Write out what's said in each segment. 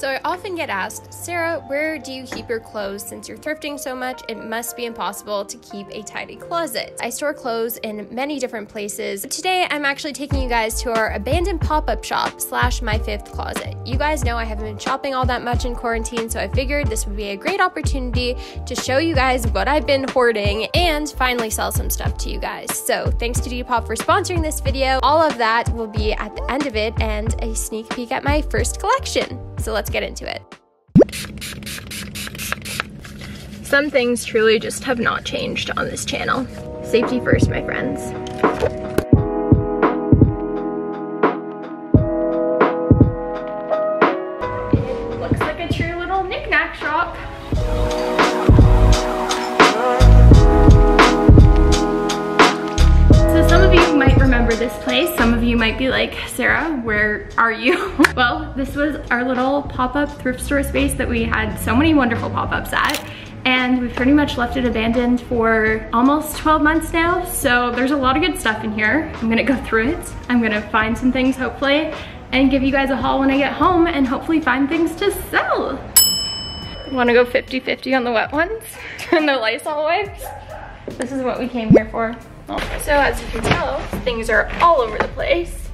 So I often get asked, Sarah, where do you keep your clothes? Since you're thrifting so much, it must be impossible to keep a tidy closet. I store clothes in many different places. But today, I'm actually taking you guys to our abandoned pop-up shop slash my fifth closet. You guys know I haven't been shopping all that much in quarantine, so I figured this would be a great opportunity to show you guys what I've been hoarding and finally sell some stuff to you guys. So thanks to Depop for sponsoring this video. All of that will be at the end of it and a sneak peek at my first collection. So let's get into it. Some things truly just have not changed on this channel. Safety first, my friends. It looks like a true little knick-knack shop. This place. Some of you might be like, Sarah, where are you? Well, this was our little pop-up thrift store space that we had so many wonderful pop-ups at, and we've pretty much left it abandoned for almost 12 months now, so there's a lot of good stuff in here. I'm gonna go through it. I'm gonna find some things, hopefully, and give you guys a haul when I get home and hopefully find things to sell. Wanna go 50-50 on the wet ones and the Lysol wipes? This is what we came here for. So as you can tell, things are all over the place.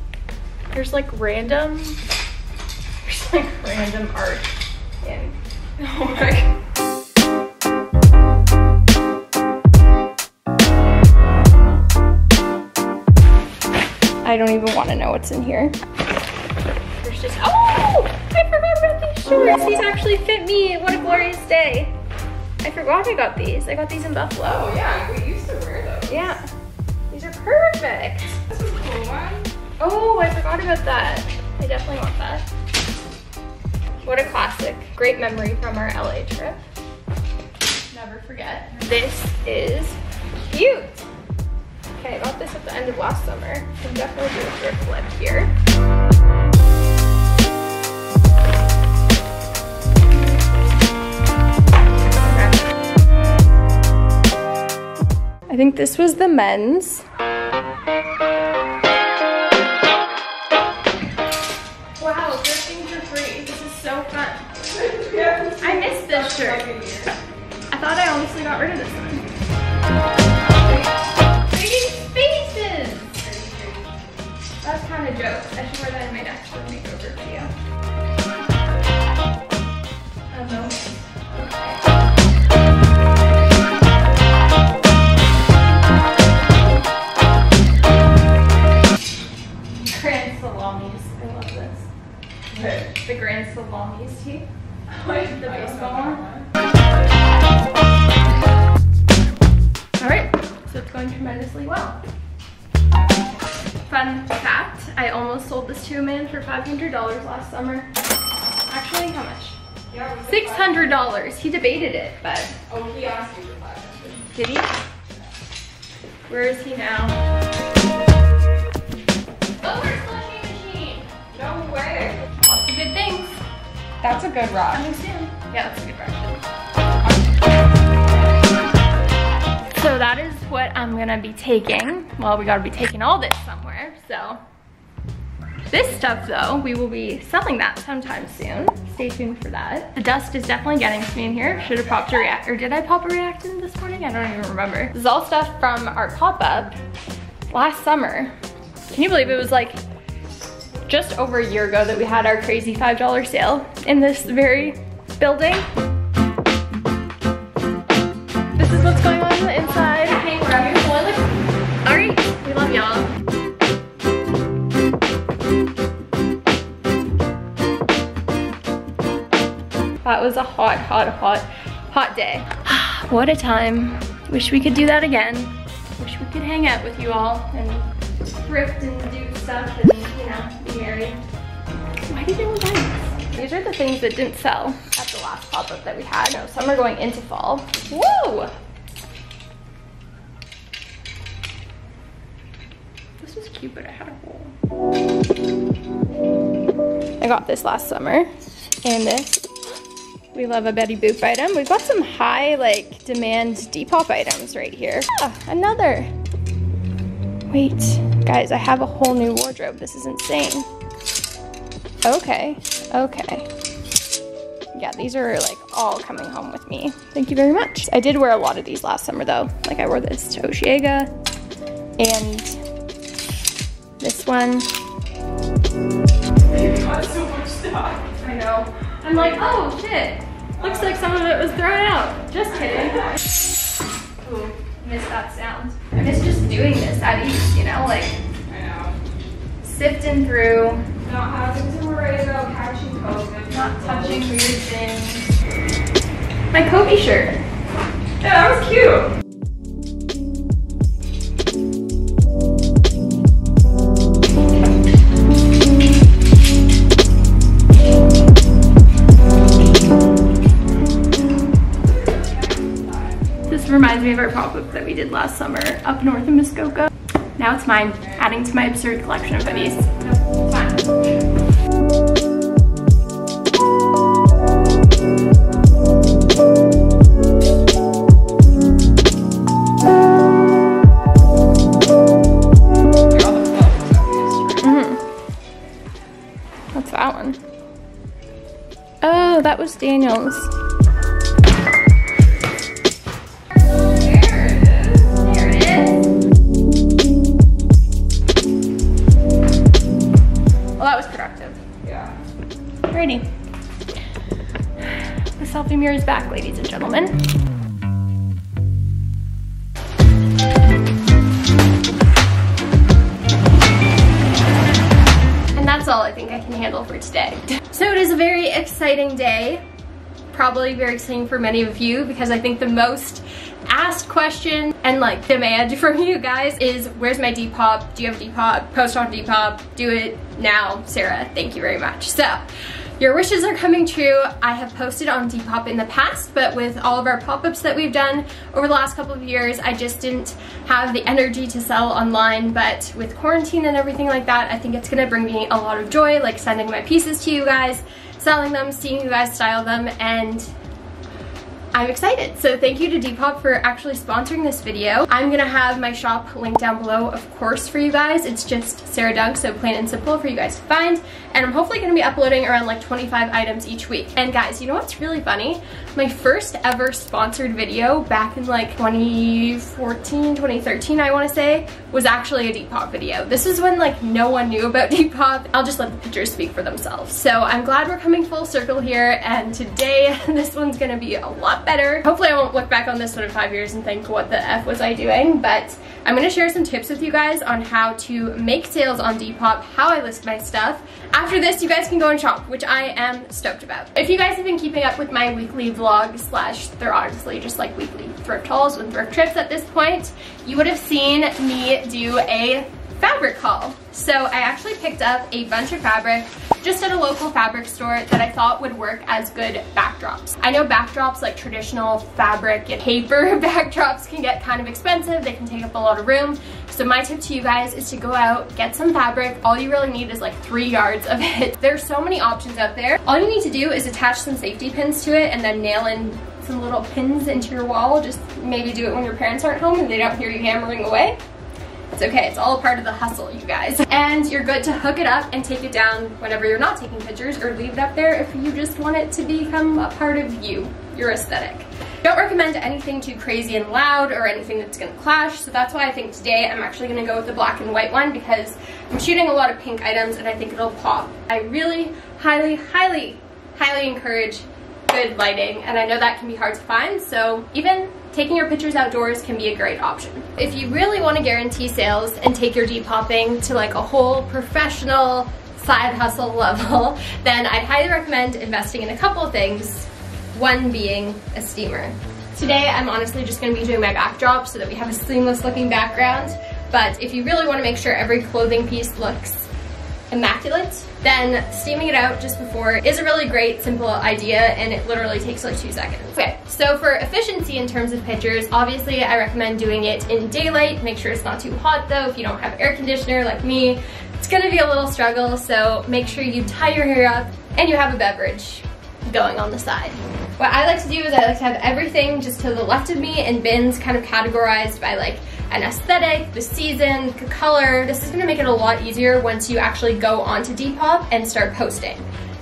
There's like random art in. Oh my God. I don't even want to know what's in here. There's just, oh, I forgot about these shorts. These actually fit me. What a glorious day. I forgot I got these. I got these in Buffalo. Oh yeah, we used to wear those. Yeah. These are perfect. This is a cool one. Oh, I forgot about that. I definitely want that. What a classic. Great memory from our LA trip. Never forget. This is cute. Okay, I got this at the end of last summer. I can definitely do a thrift flip here. I think this was the men's. Wow, thrifting for free. This is so fun. I missed this shirt. I thought I honestly got rid of this one. Freaking faces! That's kind of a joke. I should wear that in my next makeover video. I don't know. Okay. The Grand Salami's tea. The baseball one. Alright, so it's going tremendously well. Fun fact, I almost sold this to a man for $500 last summer. Actually, how much? Yeah, $600. He debated it, but... Oh, he asked you for $500. Did he? Where is he now? Oh, we're slushing machine! No way! Good things. That's a good rock. Coming soon. Yeah, that's a good rock. So that is what I'm gonna be taking. Well, we gotta be taking all this somewhere, so. This stuff though, we will be selling that sometime soon. Stay tuned for that. The dust is definitely getting to me in here. Should have popped a react, or did I pop a react in this morning? I don't even remember. This is all stuff from our pop-up last summer. Can you believe it was like just over a year ago that we had our crazy $5 sale in this very building. This is what's going on the inside. Hey, we're having a toilet. All right, we love y'all. That was a hot, hot, hot, hot day. What a time. Wish we could do that again. Wish we could hang out with you all and thrift and do stuff and, you know, be merry. Why did they want this? These are the things that didn't sell at the last pop-up that we had. No, some are going into fall. Whoa! This was cute, but I had a hole. I got this last summer. And this. We love a Betty Boop item. We've got some high, like, demand Depop items right here. Ah, another. Wait, guys, I have a whole new wardrobe. This is insane. Okay, okay. Yeah, these are like all coming home with me. Thank you very much. I did wear a lot of these last summer though. Like I wore this to Oshiega and this one. You got so much stuff. I know. I'm like, oh shit. Looks like some of it was thrown out. Just kidding. Ooh, miss that sound. I miss just doing this at ease, you know, like sifting through. Not having to worry about catching COVID. Not touching weird things. My Kobe shirt. Yeah, that was cute. Reminds me of our pop-up that we did last summer up north in Muskoka. Now it's mine, adding to my absurd collection of hoodies. Mm-hmm. What's that one? Oh, that was Daniel's. Alrighty. The selfie mirror is back, ladies and gentlemen. And that's all I think I can handle for today. So it is a very exciting day. Probably very exciting for many of you because I think the most asked question and like demand from you guys is, where's my Depop? Do you have Depop? Post on Depop. Do it now, Sarah. Thank you very much. So your wishes are coming true. I have posted on Depop in the past, but with all of our pop-ups that we've done over the last couple of years, I just didn't have the energy to sell online, but with quarantine and everything like that, I think it's gonna bring me a lot of joy, like sending my pieces to you guys, selling them, seeing you guys style them, and I'm excited. So thank you to Depop for actually sponsoring this video. I'm gonna have my shop linked down below, of course, for you guys. It's just Sarah Dunk, so plain and simple for you guys to find. And I'm hopefully gonna be uploading around like 25 items each week. And guys, you know what's really funny? My first ever sponsored video back in like 2014, 2013, I wanna say, was actually a Depop video. This is when like no one knew about Depop. I'll just let the pictures speak for themselves. So I'm glad we're coming full circle here. And today, this one's gonna be a lot better. Hopefully I won't look back on this one in 5 years and think, what the F was I doing? But I'm gonna share some tips with you guys on how to make sales on Depop, how I list my stuff. After this, you guys can go and shop, which I am stoked about. If you guys have been keeping up with my weekly vlog slash, they're honestly just like weekly thrift hauls with thrift trips at this point, you would have seen me do a fabric haul. So I actually picked up a bunch of fabric just at a local fabric store that I thought would work as good backdrops. I know backdrops like traditional fabric and paper backdrops can get kind of expensive. They can take up a lot of room. So my tip to you guys is to go out, get some fabric. All you really need is like 3 yards of it. There's so many options out there. All you need to do is attach some safety pins to it and then nail in some little pins into your wall. Just maybe do it when your parents aren't home and they don't hear you hammering away. It's okay, it's all part of the hustle, you guys. And you're good to hook it up and take it down whenever you're not taking pictures, or leave it up there if you just want it to become a part of you, your aesthetic. Don't recommend anything too crazy and loud or anything that's gonna clash, so that's why I think today I'm actually gonna go with the black and white one because I'm shooting a lot of pink items and I think it'll pop. I really highly encourage good lighting, and I know that can be hard to find, so even taking your pictures outdoors can be a great option. If you really want to guarantee sales and take your Depopping to like a whole professional side hustle level, then I'd highly recommend investing in a couple of things, one being a steamer. Today I'm honestly just going to be doing my backdrop so that we have a seamless looking background, but if you really want to make sure every clothing piece looks immaculate, then steaming it out just before is a really great, simple idea, and it literally takes like 2 seconds. Okay, so for efficiency in terms of pictures, obviously I recommend doing it in daylight. Make sure it's not too hot though. If you don't have air conditioner like me, it's gonna be a little struggle, so make sure you tie your hair up and you have a beverage going on the side. What I like to do is I like to have everything just to the left of me in bins, kind of categorized by like an aesthetic, the season, the color. This is gonna make it a lot easier once you actually go onto Depop and start posting.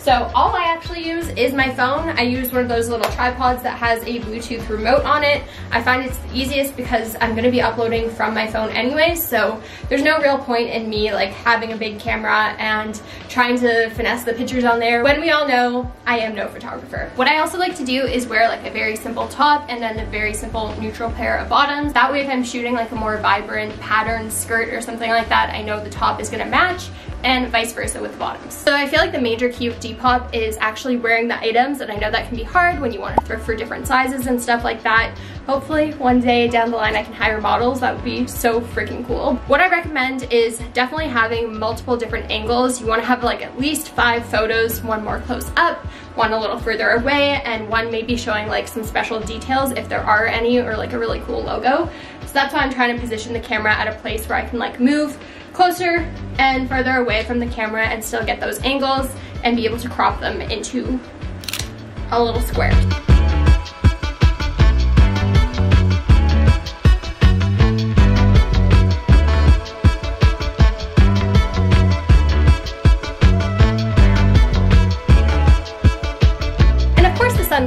So all I actually use is my phone. I use one of those little tripods that has a Bluetooth remote on it. I find it's the easiest because I'm gonna be uploading from my phone anyway, so there's no real point in me like having a big camera and trying to finesse the pictures on there when we all know I am no photographer. What I also like to do is wear like a very simple top and then a very simple neutral pair of bottoms. That way if I'm shooting like a more vibrant patterned skirt or something like that, I know the top is gonna match, and vice versa with the bottoms. So I feel like the major key of Depop is actually wearing the items, and I know that can be hard when you want to thrift for different sizes and stuff like that. Hopefully one day down the line I can hire models. That would be so freaking cool. What I recommend is definitely having multiple different angles. You want to have like at least 5 photos, one more close up, one a little further away, and one maybe showing like some special details if there are any, or like a really cool logo. So that's why I'm trying to position the camera at a place where I can like move closer and further away from the camera and still get those angles and be able to crop them into a little square.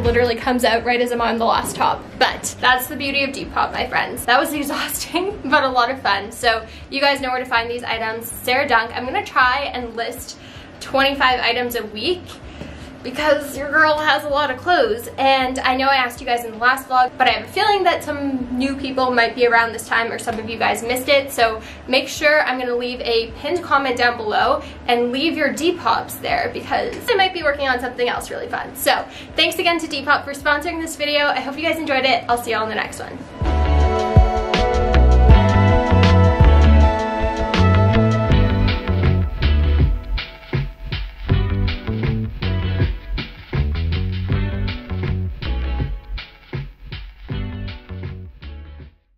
Literally comes out right as I'm on the last top. But that's the beauty of Depop, my friends. That was exhausting, but a lot of fun. So you guys know where to find these items. Sarah Dunk. I'm gonna try and list 25 items a week because your girl has a lot of clothes. And I know I asked you guys in the last vlog, but I have a feeling that some new people might be around this time, or some of you guys missed it. So make sure, I'm gonna leave a pinned comment down below and leave your Depops there because I might be working on something else really fun. So thanks again to Depop for sponsoring this video. I hope you guys enjoyed it. I'll see y'all in the next one.